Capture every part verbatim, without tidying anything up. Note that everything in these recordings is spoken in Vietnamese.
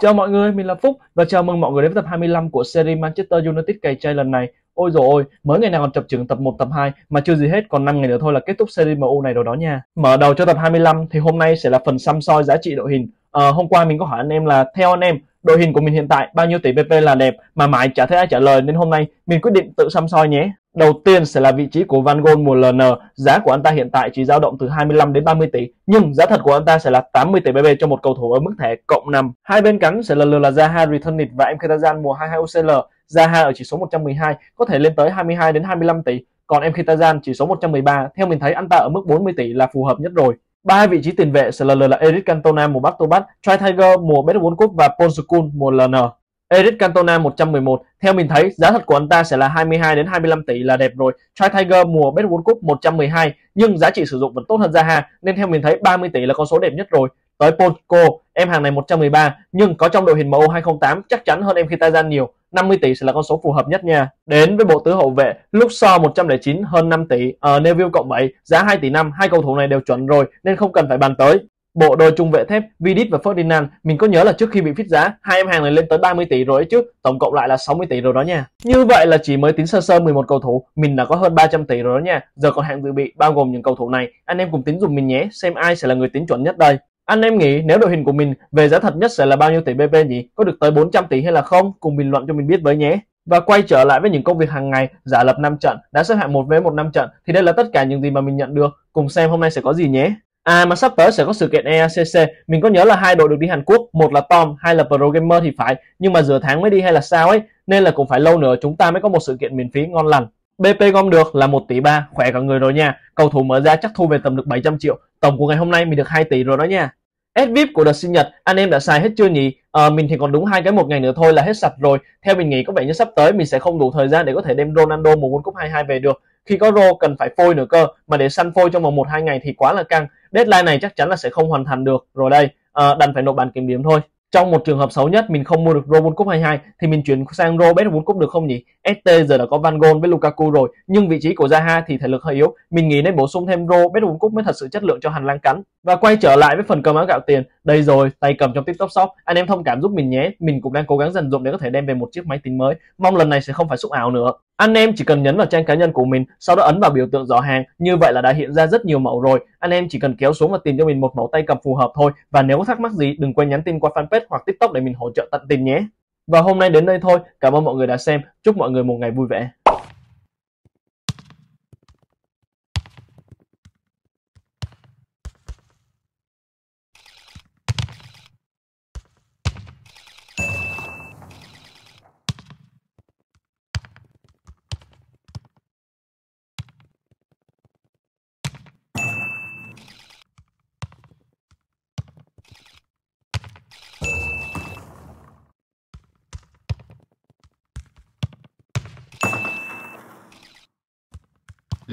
Chào mọi người, mình là Phúc và chào mừng mọi người đến với tập hai mươi lăm của series Manchester United cày chay lần này. Ôi dồi ôi, mới ngày nào còn chập chững tập một, tập hai mà chưa gì hết, còn năm ngày nữa thôi là kết thúc series em u này rồi đó nha. Mở đầu cho tập hai mươi lăm thì hôm nay sẽ là phần săm soi giá trị đội hình. À, hôm qua mình có hỏi anh em là theo anh em đội hình của mình hiện tại bao nhiêu tỷ pê pê là đẹp mà mãi chả thấy ai trả lời, nên hôm nay mình quyết định tự săm soi nhé. Đầu tiên sẽ là vị trí của Van Gogh mùa lờ en, giá của anh ta hiện tại chỉ dao động từ hai mươi lăm đến ba mươi tỷ, nhưng giá thật của anh ta sẽ là tám mươi tỷ pê pê cho một cầu thủ ở mức thẻ cộng năm. Hai bên cánh sẽ lần lượt là Zaha, Returnet và Mkhitaryan mùa hai mươi hai U C L. Zaha ở chỉ số một trăm mười hai có thể lên tới hai mươi hai đến hai mươi lăm tỷ, còn Mkhitaryan chỉ số một trăm mười ba, theo mình thấy anh ta ở mức bốn mươi tỷ là phù hợp nhất rồi. Ba vị trí tiền vệ sẽ lần lượt là Eric Cantona mùa back to back, Try Tiger mùa bê ép bốn Cup và Paul Scholes mùa lờ en. Eric Cantona một trăm mười một, theo mình thấy giá thật của anh ta sẽ là hai mươi hai đến hai mươi lăm tỷ là đẹp rồi. Try Tiger mùa bê ép bốn Cup một trăm mười hai, nhưng giá trị sử dụng vẫn tốt hơn Zaha nên theo mình thấy ba mươi tỷ là con số đẹp nhất rồi. Tới Paul Scholes, em hàng này một trăm mười ba, nhưng có trong đội hình em u hai không không tám chắc chắn hơn Mkhitaryan nhiều, năm mươi tỷ sẽ là con số phù hợp nhất nha. Đến với bộ tứ hậu vệ, lúc so một trăm lẻ chín hơn năm tỷ, ở Neville cộng bảy, giá hai tỷ năm, hai cầu thủ này đều chuẩn rồi nên không cần phải bàn tới. Bộ đôi trung vệ thép Vidic và Ferdinand, mình có nhớ là trước khi bị phít giá, hai em hàng này lên tới ba mươi tỷ rồi ấy chứ, tổng cộng lại là sáu mươi tỷ rồi đó nha. Như vậy là chỉ mới tính sơ sơ mười một cầu thủ, mình đã có hơn ba trăm tỷ rồi đó nha. Giờ còn hạng dự bị bao gồm những cầu thủ này, anh em cùng tính dùm mình nhé, xem ai sẽ là người tính chuẩn nhất đây. Anh em nghĩ nếu đội hình của mình về giá thật nhất sẽ là bao nhiêu tỷ pê pê nhỉ? Có được tới bốn trăm tỷ hay là không? Cùng bình luận cho mình biết với nhé. Và quay trở lại với những công việc hàng ngày, giả lập năm trận, đã xếp hạng một vế một năm trận thì đây là tất cả những gì mà mình nhận được. Cùng xem hôm nay sẽ có gì nhé. À mà sắp tới sẽ có sự kiện e a xê xê, mình có nhớ là hai đội được đi Hàn Quốc, một là Tom, hai là Pro Gamer thì phải, nhưng mà giữa tháng mới đi hay là sao ấy, nên là cũng phải lâu nữa chúng ta mới có một sự kiện miễn phí ngon lành. bê pê gom được là một tỷ ba, khỏe cả người rồi nha. Cầu thủ mở ra chắc thu về tầm được bảy trăm triệu. Tổng của ngày hôm nay mình được hai tỷ rồi đó nha. ét vê i pê của đợt sinh nhật anh em đã xài hết chưa nhỉ? À, mình thì còn đúng hai cái một ngày nữa thôi là hết sạch rồi. Theo mình nghĩ có vẻ như sắp tới mình sẽ không đủ thời gian để có thể đem Ronaldo mùa World Cup hai mươi hai về được. Khi có rô cần phải phôi nữa cơ, mà để săn phôi trong vòng một hai ngày thì quá là căng. Deadline này chắc chắn là sẽ không hoàn thành được rồi đây. À, đành phải nộp bản kiểm điểm thôi. Trong một trường hợp xấu nhất mình không mua được World Cup hai mươi hai thì mình chuyển sang Robert World Cup được không nhỉ? ét tê giờ đã có Van Gogh với Lukaku rồi, nhưng vị trí của Zaha thì thể lực hơi yếu, mình nghĩ nên bổ sung thêm Robert World Cup mới thật sự chất lượng cho hành lang cánh. Và quay trở lại với phần cơm áo gạo tiền, đây rồi, tay cầm trong TikTok Shop, anh em thông cảm giúp mình nhé, mình cũng đang cố gắng dần dụm để có thể đem về một chiếc máy tính mới, mong lần này sẽ không phải xúc ảo nữa. Anh em chỉ cần nhấn vào trang cá nhân của mình, sau đó ấn vào biểu tượng giỏ hàng, như vậy là đã hiện ra rất nhiều mẫu rồi. Anh em chỉ cần kéo xuống và tìm cho mình một mẫu tay cầm phù hợp thôi. Và nếu có thắc mắc gì đừng quên nhắn tin qua fanpage hoặc TikTok để mình hỗ trợ tận tình nhé. Và hôm nay đến đây thôi, cảm ơn mọi người đã xem, chúc mọi người một ngày vui vẻ.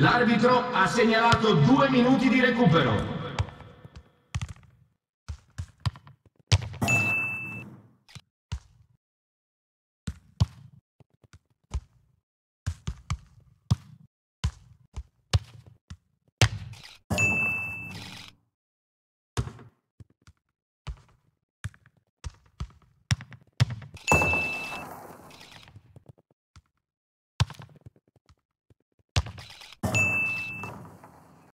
L'arbitro ha segnalato due minuti di recupero.